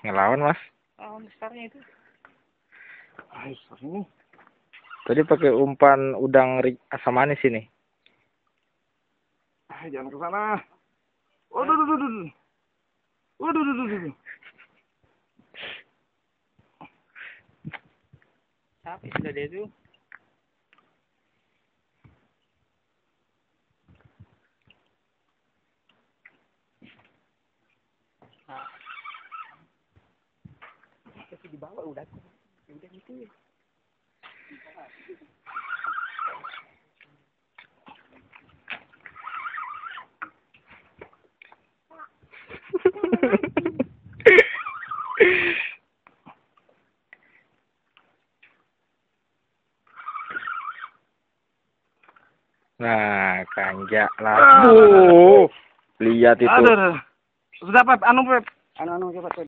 Ngelawan, Mas. Lawan besarnya itu. Tadi pakai umpan udang asam manis ini. Jangan ke sana. Waduh. Tapi sudah dia tuh. Tapi di bawah udah aku. Udah itu. Nah, Kanja lah. Lihat itu. Sudah Pep, anu Pep. Anu Pep.